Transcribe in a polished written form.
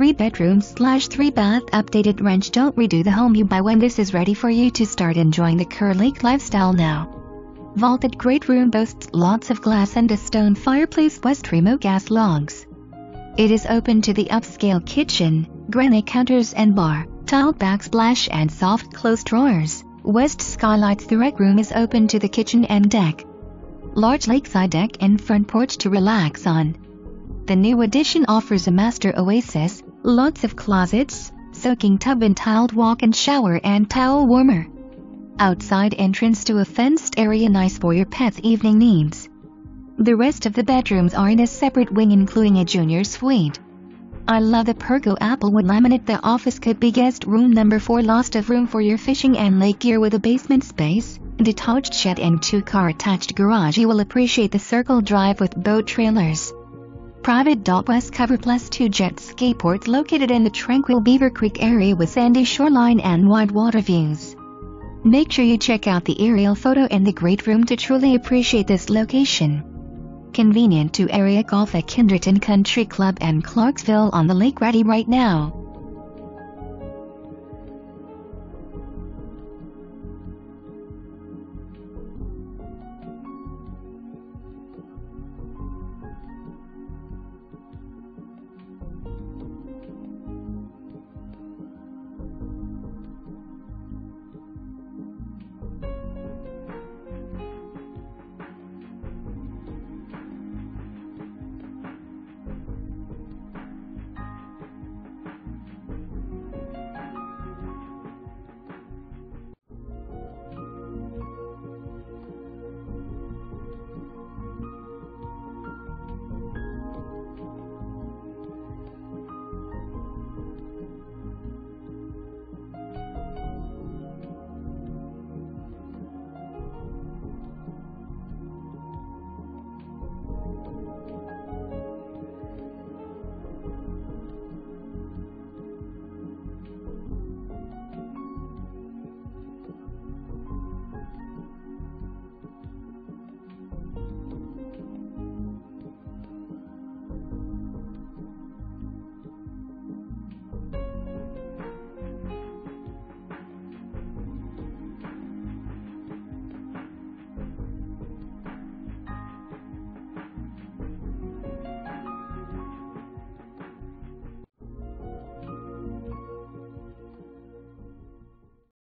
3-bedroom/3-bath updated ranch. Don't redo the home you buy when this is ready for you to start enjoying the Kerr Lake lifestyle now. Vaulted great room boasts lots of glass and a stone fireplace. West Remo gas logs. It is open to the upscale kitchen, granite counters and bar, tiled backsplash and soft close drawers. West skylights. The rec room is open to the kitchen and deck. Large lakeside deck and front porch to relax on. The new addition offers a master oasis, lots of closets, soaking tub and tiled walk and shower and towel warmer. Outside entrance to a fenced area, nice for your pet's evening needs. The rest of the bedrooms are in a separate wing, including a junior suite. I love the Pergo Applewood laminate. The office could be guest room number 4. Lots of room for your fishing and lake gear with a basement space, detached shed and 2-car attached garage. You will appreciate the circle drive with boat trailers. Private West cover plus 2 jet ski ports located in the tranquil Beaver Creek area with sandy shoreline and wide water views. Make sure you check out the aerial photo and the great room to truly appreciate this location. Convenient to area golf at Kinderton Country Club and Clarksville on the Lake. Ready right now.